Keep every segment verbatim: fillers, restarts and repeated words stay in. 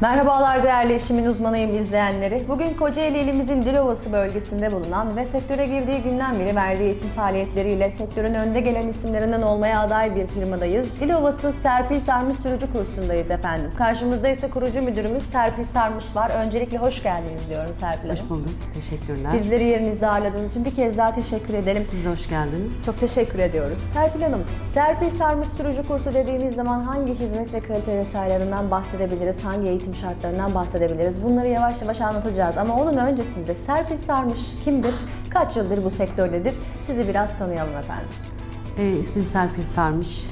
Merhabalar değerli İşimin Uzmanıyım izleyenleri. Bugün Kocaeli ilimizin Dilovası bölgesinde bulunan ve sektöre girdiği günden beri verdiği eğitim faaliyetleriyle sektörün önde gelen isimlerinden olmaya aday bir firmadayız. Dilovası Serpil Sarmış Sürücü Kursu'ndayız efendim. Karşımızda ise kurucu müdürümüz Serpil Sarmış var. Öncelikle hoş geldiniz diyorum Serpil Hanım. Hoş bulduk. Teşekkürler. Bizleri yerinizde ağırladığınız için bir kez daha teşekkür edelim. Siz de hoş geldiniz. Çok teşekkür ediyoruz. Serpil Hanım, Serpil Sarmış Sürücü Kursu dediğimiz zaman hangi hizmet ve kalite detaylarından bahsedebiliriz? Hangi eğitim şartlarından bahsedebiliriz? Bunları yavaş yavaş anlatacağız ama onun öncesinde Serpil Sarmış kimdir? Kaç yıldır bu sektördedir? Sizi biraz tanıyalım efendim. E, ismim Serpil Sarmış.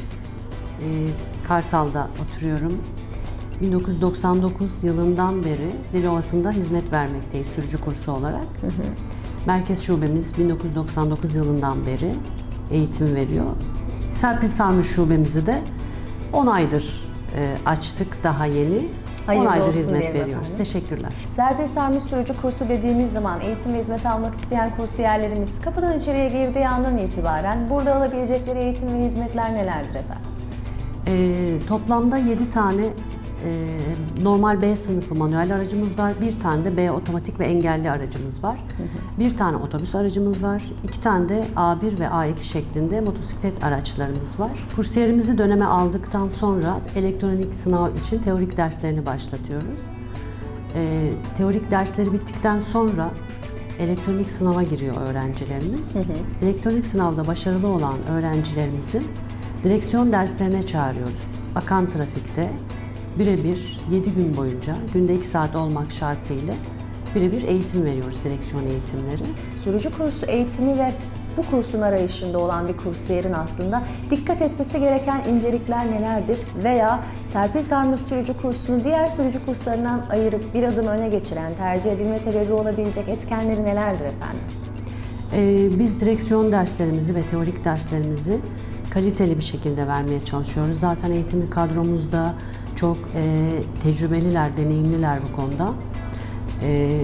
E, Kartal'da oturuyorum. bin dokuz yüz doksan dokuz yılından beri Dilovası'nda hizmet vermekteyiz sürücü kursu olarak. Hı hı. Merkez şubemiz bin dokuz yüz doksan dokuz yılından beri eğitim veriyor. Serpil Sarmış şubemizi de on aydır e, açtık daha yeni. Hayırlı olsun hizmet veriyoruz. Efendim. Teşekkürler. Serpil Sarmış Sürücü Kursu dediğimiz zaman eğitim ve hizmet almak isteyen kursiyerlerimiz kapıdan içeriye girdiği andan itibaren burada alabilecekleri eğitim ve hizmetler nelerdir efendim? E, toplamda yedi tane e, normal B sınıfı manuel aracımız var. Bir tane de B otomatik ve engelli aracımız var. Hı hı. Bir tane otobüs aracımız var. İki tane de A bir ve A iki şeklinde motosiklet araçlarımız var. Kursiyerimizi döneme aldıktan sonra elektronik sınav için teorik derslerini başlatıyoruz. E, teorik dersleri bittikten sonra elektronik sınava giriyor öğrencilerimiz. Hı hı. Elektronik sınavda başarılı olan öğrencilerimizi direksiyon derslerine çağırıyoruz. Akan trafikte birebir yedi gün boyunca, günde iki saat olmak şartıyla birebir eğitim veriyoruz, direksiyon eğitimleri. Sürücü kursu eğitimi ve bu kursun arayışında olan bir kursiyerin aslında dikkat etmesi gereken incelikler nelerdir? Veya Serpil Sarmış Sürücü Kursu'nu diğer sürücü kurslarından ayırıp bir adım öne geçiren, tercih edilme sebebi olabilecek etkenleri nelerdir efendim? Ee, biz direksiyon derslerimizi ve teorik derslerimizi kaliteli bir şekilde vermeye çalışıyoruz. Zaten eğitimli kadromuzda çok e, tecrübeliler, deneyimliler bu konuda. E,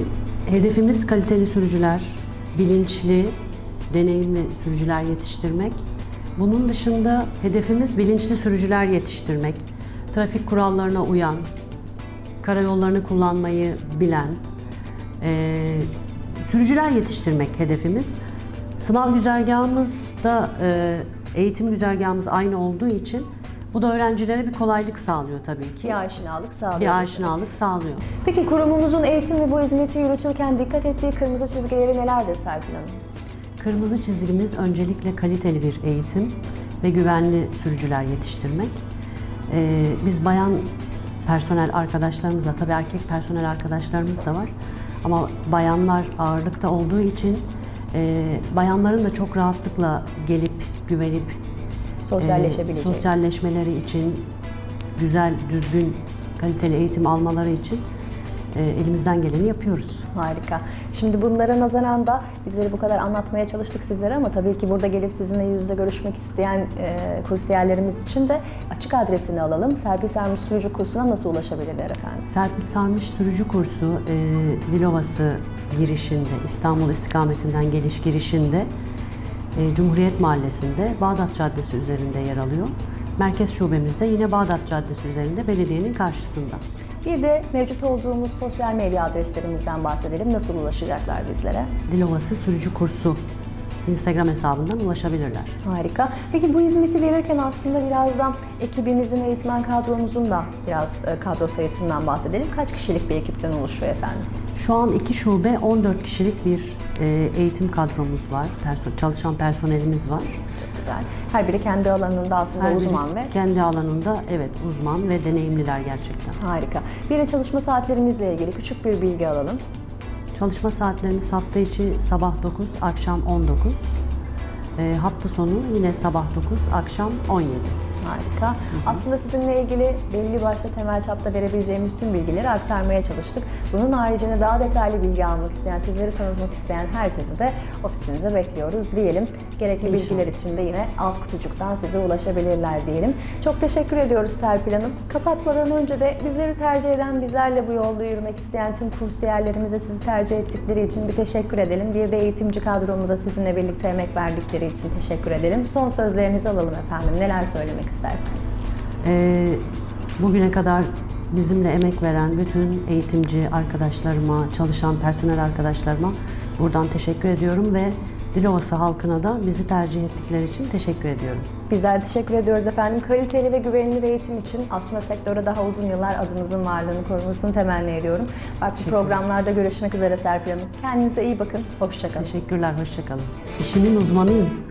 hedefimiz kaliteli sürücüler, bilinçli, deneyimli sürücüler yetiştirmek. Bunun dışında hedefimiz bilinçli sürücüler yetiştirmek. Trafik kurallarına uyan, karayollarını kullanmayı bilen e, sürücüler yetiştirmek hedefimiz. Sınav güzergahımızda e, eğitim güzergahımız aynı olduğu için bu da öğrencilere bir kolaylık sağlıyor tabii ki. Bir aşinalık sağlıyor. Bir aşinalık sağlıyor. Peki kurumumuzun eğitim ve bu hizmeti yürütürken dikkat ettiği kırmızı çizgileri nelerdir Serpil Hanım? Kırmızı çizgimiz öncelikle kaliteli bir eğitim ve güvenli sürücüler yetiştirmek. Ee, biz bayan personel arkadaşlarımızla, tabii erkek personel arkadaşlarımız da var ama bayanlar ağırlıkta olduğu için e, bayanların da çok rahatlıkla gelip güvenip sosyalleşebilecek. E, sosyalleşmeleri için, güzel, düzgün, kaliteli eğitim almaları için e, elimizden geleni yapıyoruz. Harika. Şimdi bunlara nazaran da bizleri bu kadar anlatmaya çalıştık sizlere ama tabii ki burada gelip sizinle yüzde görüşmek isteyen e, kursiyerlerimiz için de açık adresini alalım. Serpil Sarmış Sürücü Kursu'na nasıl ulaşabilirler efendim? Serpil Sarmış Sürücü Kursu e, Dilovası girişinde, İstanbul istikametinden geliş girişinde Cumhuriyet Mahallesi'nde Bağdat Caddesi üzerinde yer alıyor. Merkez şubemiz de yine Bağdat Caddesi üzerinde belediyenin karşısında. Bir de mevcut olduğumuz sosyal medya adreslerimizden bahsedelim. Nasıl ulaşacaklar bizlere? Dilovası Sürücü Kursu Instagram hesabından ulaşabilirler. Harika. Peki bu hizmeti verirken aslında birazdan ekibimizin, eğitmen kadromuzun da biraz kadro sayısından bahsedelim. Kaç kişilik bir ekipten oluşuyor efendim? Şu an iki şube, on dört kişilik bir eğitim kadromuz var, Person, çalışan personelimiz var. Çok güzel. Her biri kendi alanında aslında Her uzman ve... kendi alanında evet uzman ve deneyimliler gerçekten. Harika. Bir de çalışma saatlerimizle ilgili küçük bir bilgi alalım. Çalışma saatlerimiz hafta içi sabah dokuz, akşam on dokuz. E, hafta sonu yine sabah dokuz, akşam on yedi. Harika. Hı hı. Aslında sizinle ilgili belli başlı temel çapta verebileceğimiz tüm bilgileri aktarmaya çalıştık. Bunun haricinde daha detaylı bilgi almak isteyen, sizleri tanıtmak isteyen herkesi de ofisinize bekliyoruz diyelim. Gerekli İnşallah. Bilgiler için de yine alt kutucuktan size ulaşabilirler diyelim. Çok teşekkür ediyoruz Serpil Hanım. Kapatmadan önce de bizleri tercih eden, bizlerle bu yolda yürümek isteyen tüm kursiyerlerimize sizi tercih ettikleri için bir teşekkür edelim. Bir de eğitimci kadromuza sizinle birlikte emek verdikleri için teşekkür edelim. Son sözlerinizi alalım efendim. Neler söylemek istersiniz? Ee, bugüne kadar bizimle emek veren bütün eğitimci arkadaşlarıma, çalışan personel arkadaşlarıma buradan teşekkür ediyorum ve Dilovası halkına da bizi tercih ettikleri için teşekkür ediyorum. Bizler teşekkür ediyoruz efendim. Kaliteli ve güvenli bir eğitim için aslında sektöre daha uzun yıllar adınızın varlığını korumasını temenni ediyorum. Farklı programlarda görüşmek üzere Serpil Hanım. Kendinize iyi bakın. Hoşça kalın. Teşekkürler, hoşça kalın. İşimin uzmanıyım.